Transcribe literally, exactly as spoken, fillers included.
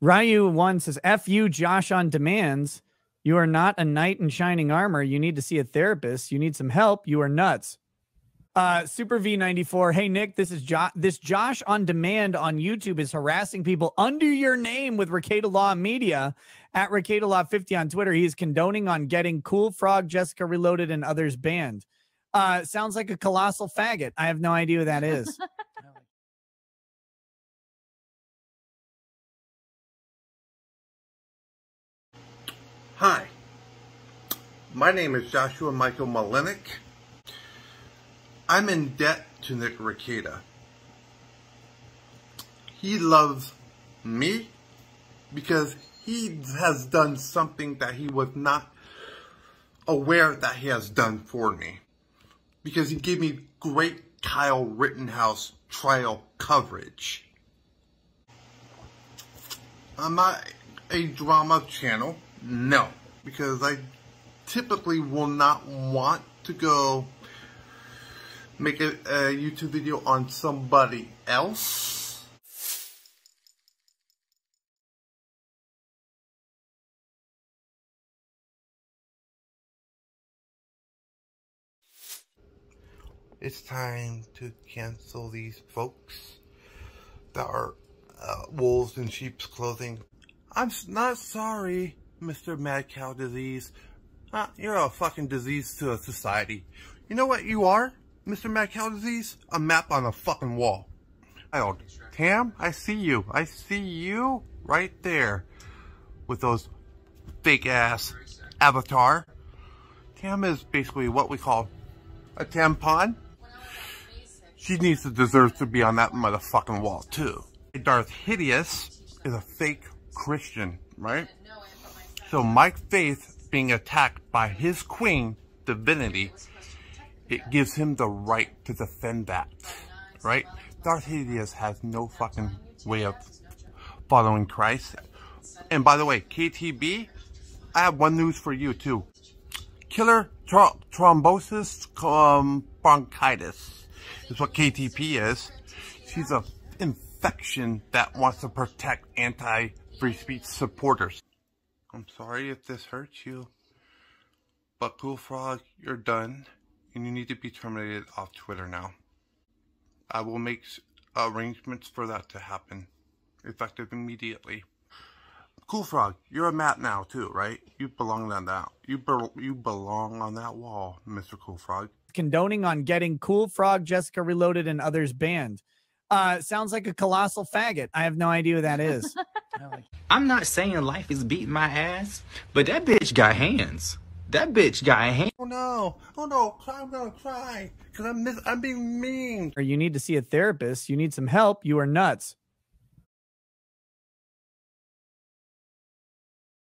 Ryu one says, F you, Josh on demands. You are not a knight in shining armor. You need to see a therapist. You need some help. You are nuts. Uh, Super V ninety-four. Hey, Nick, this is jo this Josh on demand on YouTube is harassing people under your name with Rekieta Law Media at Rekieta Law fifty on Twitter. He is condoning on getting Cool Frog, Jessica Reloaded, and others banned. Uh, sounds like a colossal faggot. I have no idea who that is. Hi, my name is Joshua Michael Malenik. I'm in debt to Nick Rekieta. He loves me because he has done something that he was not aware that he has done for me. Because he gave me great Kyle Rittenhouse trial coverage. I'm not a drama channel. No, because I typically will not want to go make a, a YouTube video on somebody else. It's time to cancel these folks that are uh, wolves in sheep's clothing. I'm not sorry, Mister Mad Cow Disease. Huh, you're a fucking disease to a society. You know what you are, Mister Mad Cow Disease? A map on a fucking wall. I don't. Tam, I see you. I see you right there with those fake ass avatar. Tam is basically what we call a tampon. She needs to deserve to be on that motherfucking wall too. Darth Hideous is a fake Christian, right? So my faith being attacked by his queen, divinity, it gives him the right to defend that, right? Darth Hideous has no fucking way of following Christ. And by the way, K T B, I have one news for you too. Killer tr thrombosis um, bronchitis is what K T P is. She's an infection that wants to protect anti-free speech supporters. I'm sorry if this hurts you, but Cool Frog, you're done, and you need to be terminated off Twitter now. I will make arrangements for that to happen, effective immediately. Cool Frog, you're a map now too, right? You belong on that. You be you belong on that wall, Mister Cool Frog. Condoning on getting Cool Frog, Jessica Reloaded, and others banned. Uh, sounds like a colossal faggot. I have no idea who that is. I'm not saying life is beating my ass, but that bitch got hands. That bitch got hands. Oh no, oh no, I'm gonna cry because I'm, I'm being mean. Or you need to see a therapist. You need some help. You are nuts.